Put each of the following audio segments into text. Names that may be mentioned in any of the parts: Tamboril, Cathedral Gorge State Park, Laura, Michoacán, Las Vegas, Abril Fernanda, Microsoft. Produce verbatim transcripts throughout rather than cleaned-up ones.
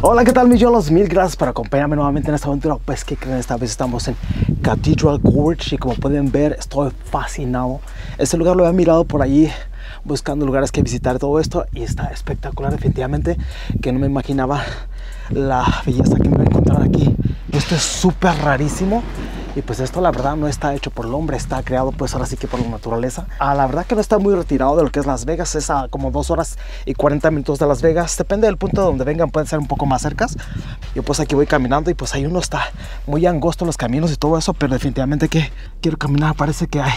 Hola, ¿qué tal mis yolos? Mil gracias por acompañarme nuevamente en esta aventura. Pues que creen, esta vez estamos en Cathedral Gorge y como pueden ver estoy fascinado. Este lugar lo he mirado por allí buscando lugares que visitar, todo esto, y está espectacular. Definitivamente que no me imaginaba la belleza que me voy a encontrar aquí. Esto es súper rarísimo. Y pues esto la verdad no está hecho por el hombre, está creado pues ahora sí que por la naturaleza. Ah, la verdad que no está muy retirado de lo que es Las Vegas, es a como dos horas y cuarenta minutos de Las Vegas. Depende del punto de donde vengan, pueden ser un poco más cercas. Yo pues aquí voy caminando y pues ahí uno está muy angosto los caminos y todo eso, pero definitivamente que quiero caminar. Parece que hay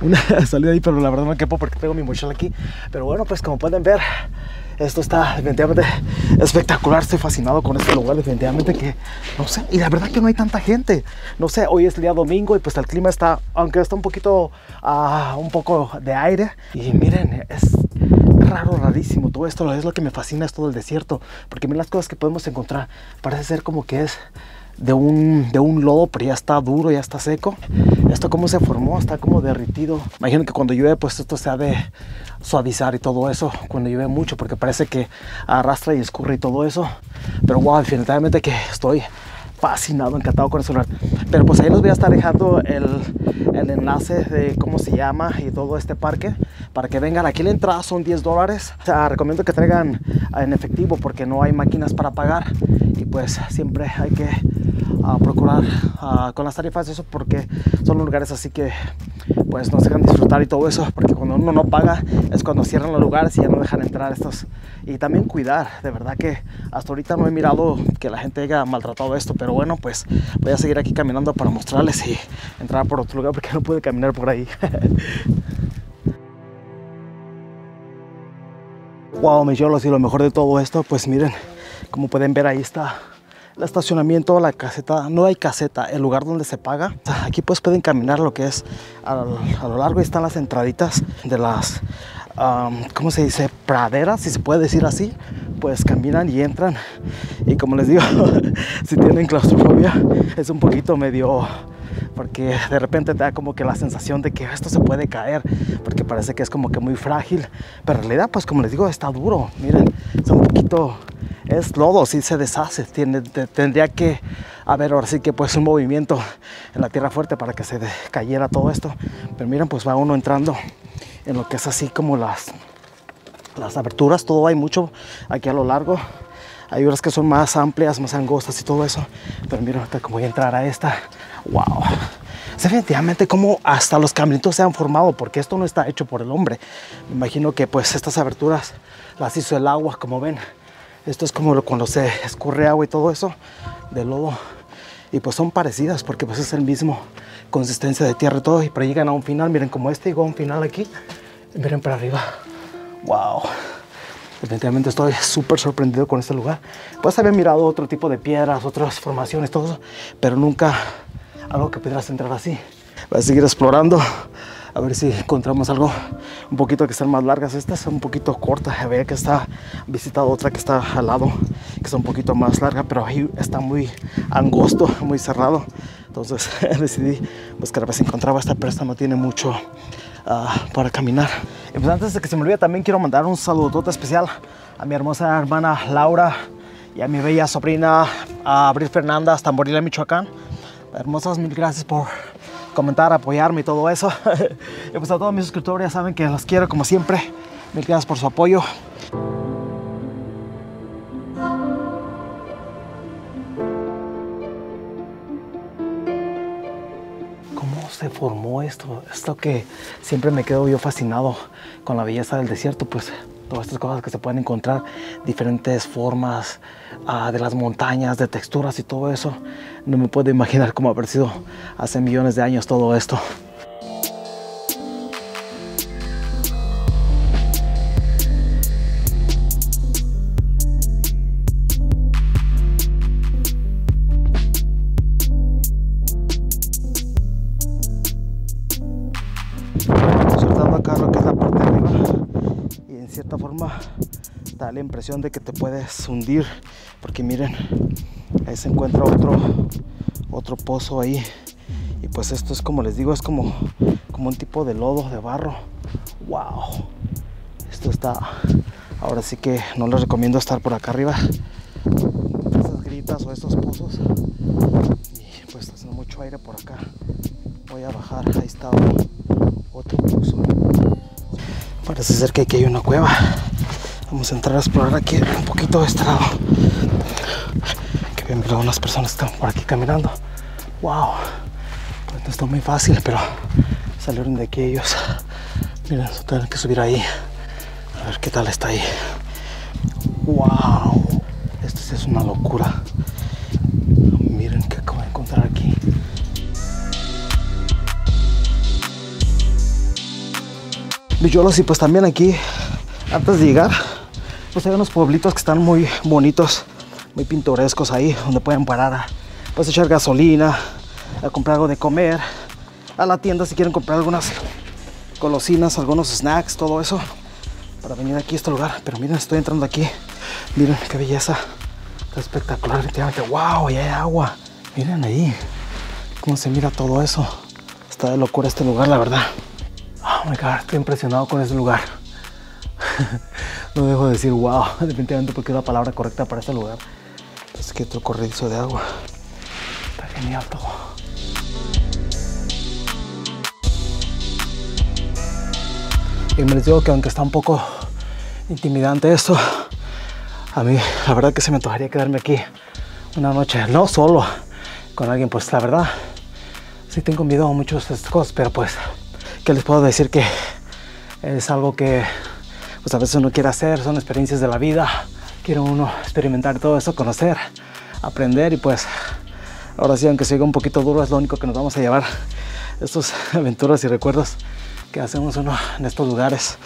una salida ahí, pero la verdad no quepo porque tengo mi mochila aquí. Pero bueno, pues como pueden ver, esto está definitivamente espectacular. Estoy fascinado con este lugar, definitivamente que, no sé, y la verdad que no hay tanta gente. No sé, hoy es el día domingo y pues el clima está, aunque está un poquito, uh, un poco de aire. Y miren, es raro, rarísimo todo esto. Es lo que me fascina, es todo el desierto. Porque miren las cosas que podemos encontrar. Parece ser como que es de un, de un lodo, pero ya está duro, ya está seco. Esto cómo se formó, está como derretido. Imagino que cuando llueve pues esto se ha de suavizar y todo eso, cuando llueve mucho, porque parece que arrastra y escurre y todo eso. Pero wow, definitivamente que estoy fascinado, encantado con el celular. Pero pues ahí les voy a estar dejando el, el enlace de cómo se llama y todo este parque para que vengan. Aquí la entrada son diez dólares. O sea, recomiendo que traigan en efectivo porque no hay máquinas para pagar. Y pues siempre hay que a procurar a, con las tarifas eso, porque son lugares así que pues nos dejan disfrutar y todo eso, porque cuando uno no paga es cuando cierran los lugares y ya no dejan entrar estos. Y también cuidar, de verdad que hasta ahorita no he mirado que la gente haya maltratado esto, pero bueno, pues voy a seguir aquí caminando para mostrarles y entrar por otro lugar porque no pude caminar por ahí. Wow, mis yolos, y lo mejor de todo esto, pues miren, como pueden ver, ahí está el estacionamiento, la caseta. No hay caseta, el lugar donde se paga. Aquí pues pueden caminar lo que es a, a lo largo. Ahí están las entraditas de las, um, ¿cómo se dice? Praderas, si se puede decir así. Pues caminan y entran. Y como les digo, si tienen claustrofobia, es un poquito medio, porque de repente te da como que la sensación de que esto se puede caer, porque parece que es como que muy frágil, pero en realidad pues como les digo está duro. Miren, es un poquito, es lodo, si se deshace. Tiene, te, tendría que haber ahora sí que pues un movimiento en la tierra fuerte para que se cayera todo esto. Pero miren, pues va uno entrando en lo que es así como las, las aberturas. Todo, hay mucho aquí a lo largo. Hay unas que son más amplias, más angostas y todo eso. Pero miren ahorita cómo voy a entrar a esta. Wow. Definitivamente como hasta los caminitos se han formado, porque esto no está hecho por el hombre. Me imagino que pues estas aberturas las hizo el agua, como ven. Esto es como cuando se escurre agua y todo eso de lodo. Y pues son parecidas porque pues es el mismo consistencia de tierra y todo. Y pero llegan a un final, miren como este llegó a un final aquí. Miren para arriba. Wow. Definitivamente estoy súper sorprendido con este lugar. Pues había mirado otro tipo de piedras, otras formaciones, todo eso, pero nunca algo que pudieras entrar así. Voy a seguir explorando, a ver si encontramos algo un poquito que sean más largas. Esta es un poquito corta, veía que está visitado otra que está al lado, que es un poquito más larga, pero ahí está muy angosto, muy cerrado. Entonces decidí buscar a ver si encontraba esta, pero esta no tiene mucho uh, para caminar. Y pues antes de que se me olvide, también quiero mandar un saludote especial a mi hermosa hermana Laura y a mi bella sobrina a Abril Fernanda, Tamboril, Michoacán. Hermosas, mil gracias por comentar, apoyarme y todo eso. Y pues a todos mis suscriptores, ya saben que los quiero como siempre. Mil gracias por su apoyo. ¿Cómo se formó esto? Esto que siempre me quedo yo fascinado con la belleza del desierto, pues todas estas cosas que se pueden encontrar, diferentes formas uh, de las montañas, de texturas y todo eso. No me puedo imaginar cómo haber sido hace millones de años todo esto. Observando acá lo que es la parte de arriba. Y en cierta forma da la impresión de que te puedes hundir, porque miren, ahí se encuentra otro otro pozo ahí. Y pues esto es como les digo, es como como un tipo de lodo, de barro. Wow, esto está, ahora sí que no les recomiendo estar por acá arriba. cubetas o estos pozos. Y pues está haciendo mucho aire por acá. Voy a bajar, ahí está otro, otro pozo. Parece ser que aquí hay una cueva. Vamos a entrar a explorar aquí un poquito de este lado. Que bien, mirad, unas personas están por aquí caminando. Wow, esto está muy fácil, pero salieron de aquí ellos. Miren, tienen que subir ahí. A ver qué tal está ahí. Wow, esto sí es una locura. Miren qué acabo de encontrar aquí. Villolos, y pues también aquí, antes de llegar, pues hay unos pueblitos que están muy bonitos, muy pintorescos ahí, donde pueden parar a pues, echar gasolina, a comprar algo de comer, a la tienda si quieren comprar algunas golosinas, algunos snacks, todo eso, para venir aquí a este lugar. Pero miren, estoy entrando aquí, miren qué belleza, está espectacular, literalmente. Wow, y hay agua, miren ahí, cómo se mira todo eso, está de locura este lugar, la verdad. Oh my God, estoy impresionado con este lugar. No dejo de decir wow, definitivamente, porque es la palabra correcta para este lugar. Es que otro corredizo de agua. Está genial todo. Y me les digo que aunque está un poco intimidante esto, a mí la verdad que se me antojaría quedarme aquí una noche, no solo con alguien, pues la verdad sí tengo miedo a muchos de estas cosas, pero pues que les puedo decir que es algo que pues a veces uno quiere hacer, son experiencias de la vida, quiere uno experimentar todo eso, conocer, aprender, y pues ahora sí, aunque sea un poquito duro, es lo único que nos vamos a llevar, estas aventuras y recuerdos que hacemos uno en estos lugares.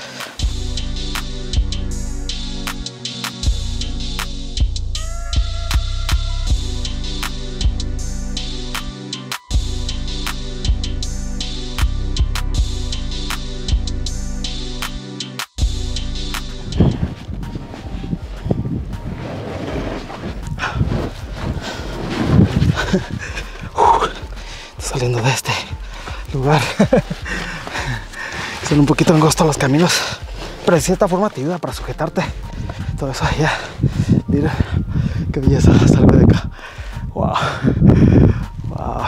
Saliendo de este lugar. Son un poquito angostos los caminos, pero de cierta forma te ayuda para sujetarte. Todo eso allá. Mira qué belleza, salgo de acá. Wow. Wow.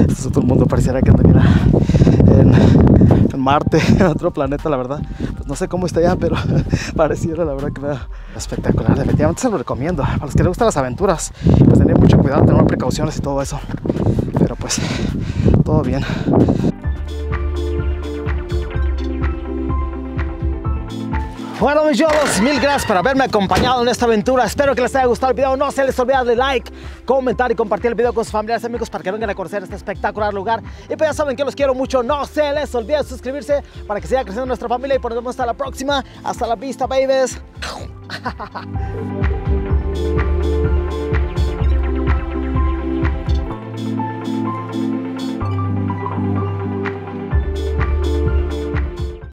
Este es otro mundo, pareciera que anduviera en, en Marte, en otro planeta, la verdad. Pues no sé cómo está allá, pero pareciera, la verdad, que me da espectacular. Definitivamente se lo recomiendo. Para los que les gustan las aventuras, pues tener mucho cuidado, tener precauciones y todo eso. Pero pues, todo bien. Bueno, mis yolos, mil gracias por haberme acompañado en esta aventura. Espero que les haya gustado el video. No se les olvide de like, comentar y compartir el video con sus familiares y amigos para que vengan a conocer este espectacular lugar. Y pues ya saben que los quiero mucho. No se les olvide suscribirse para que siga creciendo nuestra familia. Y por nos vemos hasta la próxima. Hasta la vista, babies.